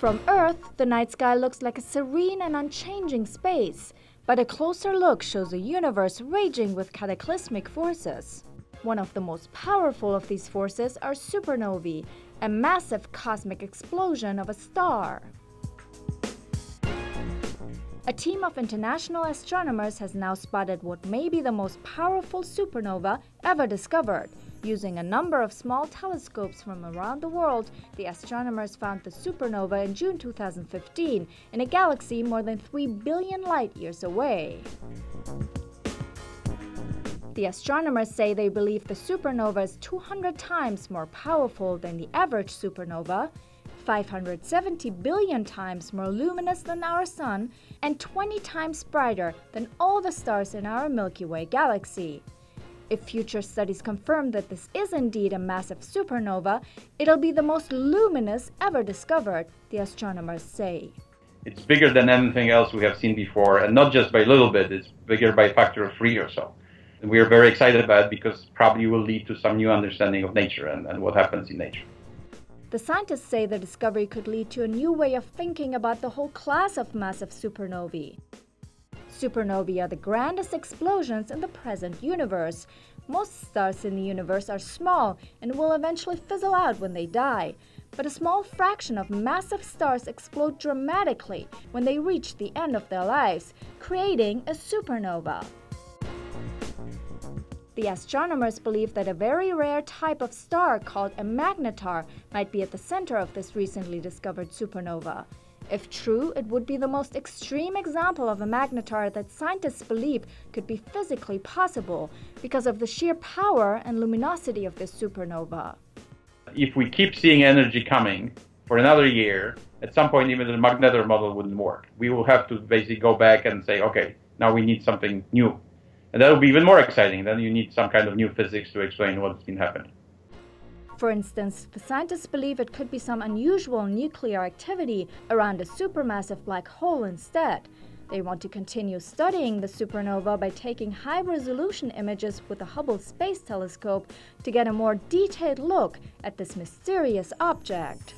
From Earth, the night sky looks like a serene and unchanging space, but a closer look shows a universe raging with cataclysmic forces. One of the most powerful of these forces are supernovae, a massive cosmic explosion of a star. A team of international astronomers has now spotted what may be the most powerful supernova ever discovered. Using a number of small telescopes from around the world, the astronomers found the supernova in June 2015 in a galaxy more than 3 billion light-years away. The astronomers say they believe the supernova is 200 times more powerful than the average supernova, 570 billion times more luminous than our Sun, and 20 times brighter than all the stars in our Milky Way galaxy. If future studies confirm that this is indeed a massive supernova, it'll be the most luminous ever discovered, the astronomers say. It's bigger than anything else we have seen before, and not just by a little bit, it's bigger by a factor of 3 or so. And we are very excited about it because probably will lead to some new understanding of nature and what happens in nature. The scientists say the discovery could lead to a new way of thinking about the whole class of massive supernovae. Supernovae are the grandest explosions in the present universe. Most stars in the universe are small and will eventually fizzle out when they die. But a small fraction of massive stars explode dramatically when they reach the end of their lives, creating a supernova. The astronomers believe that a very rare type of star called a magnetar might be at the center of this recently discovered supernova. If true, it would be the most extreme example of a magnetar that scientists believe could be physically possible because of the sheer power and luminosity of this supernova. If we keep seeing energy coming for another year, at some point even the magnetar model wouldn't work. We will have to basically go back and say, okay, now we need something new. And that will be even more exciting. Then you need some kind of new physics to explain what's been happening. For instance, the scientists believe it could be some unusual nuclear activity around a supermassive black hole instead. They want to continue studying the supernova by taking high-resolution images with the Hubble Space Telescope to get a more detailed look at this mysterious object.